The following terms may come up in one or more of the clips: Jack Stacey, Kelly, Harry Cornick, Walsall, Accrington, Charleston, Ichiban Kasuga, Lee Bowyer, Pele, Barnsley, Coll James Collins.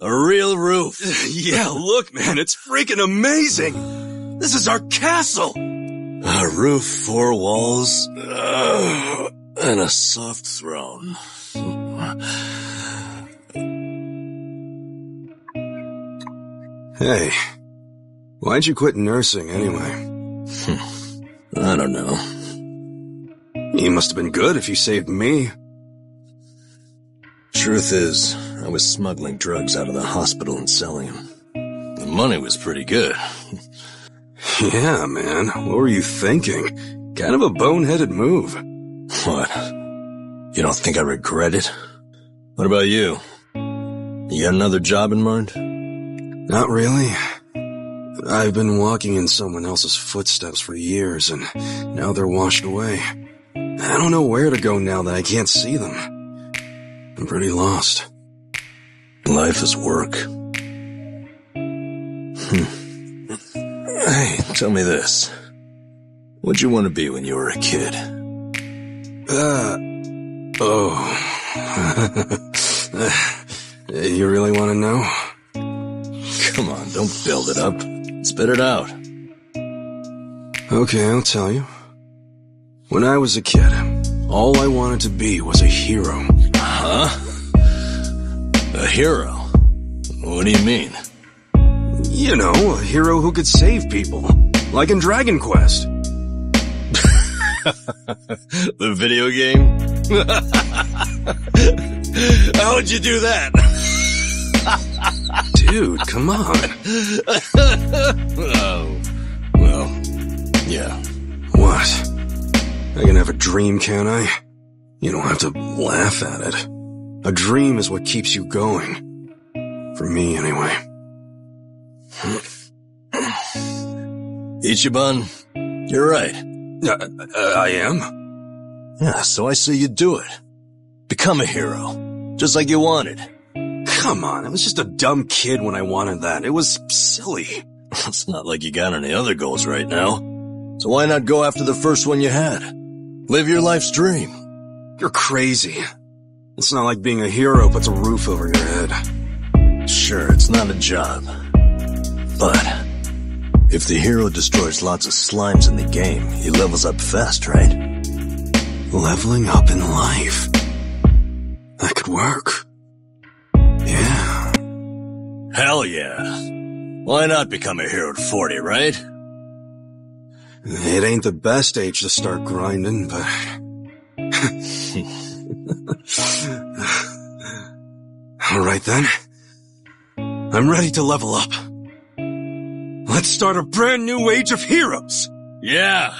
A real roof. Yeah, look, man, it's freaking amazing. This is our castle. A roof, four walls, and a soft throne. Hey, why'd you quit nursing anyway? I don't know. You must have been good if you saved me. Truth is, I was smuggling drugs out of the hospital and selling them. The money was pretty good. Yeah, man. What were you thinking? Kind of a boneheaded move. What? You don't think I regret it? What about you? You got another job in mind? Not really. I've been walking in someone else's footsteps for years, and now they're washed away. I don't know where to go now that I can't see them. I'm pretty lost. Life is work. Hey, tell me this. What'd you want to be when you were a kid? You really want to know? Come on, don't build it up. Spit it out. Okay, I'll tell you. When I was a kid, all I wanted to be was a hero. A hero? What do you mean? You know, a hero who could save people. Like in Dragon Quest. The video game? How'd you do that? Dude, come on. Oh, well, yeah. What? I can have a dream, can't I? You don't have to laugh at it. A dream is what keeps you going. For me, anyway. Ichiban, you're right. I am? Yeah, so I say you do it. Become a hero. Just like you wanted. Come on, I was just a dumb kid when I wanted that. It was silly. It's not like you got any other goals right now. So why not go after the first one you had? Live your life's dream. You're crazy. It's not like being a hero puts a roof over your head. Sure, it's not a job. But if the hero destroys lots of slimes in the game, he levels up fast, right? Leveling up in life. That could work. Yeah. Hell yeah. Why not become a hero at 40, right? It ain't the best age to start grinding, but... Alright then. I'm ready to level up. Let's start a brand new age of heroes! Yeah,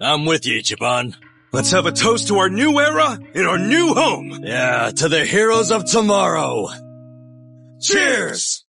I'm with you, Ichiban. Let's have a toast to our new era in our new home! Yeah, to the heroes of tomorrow! Cheers!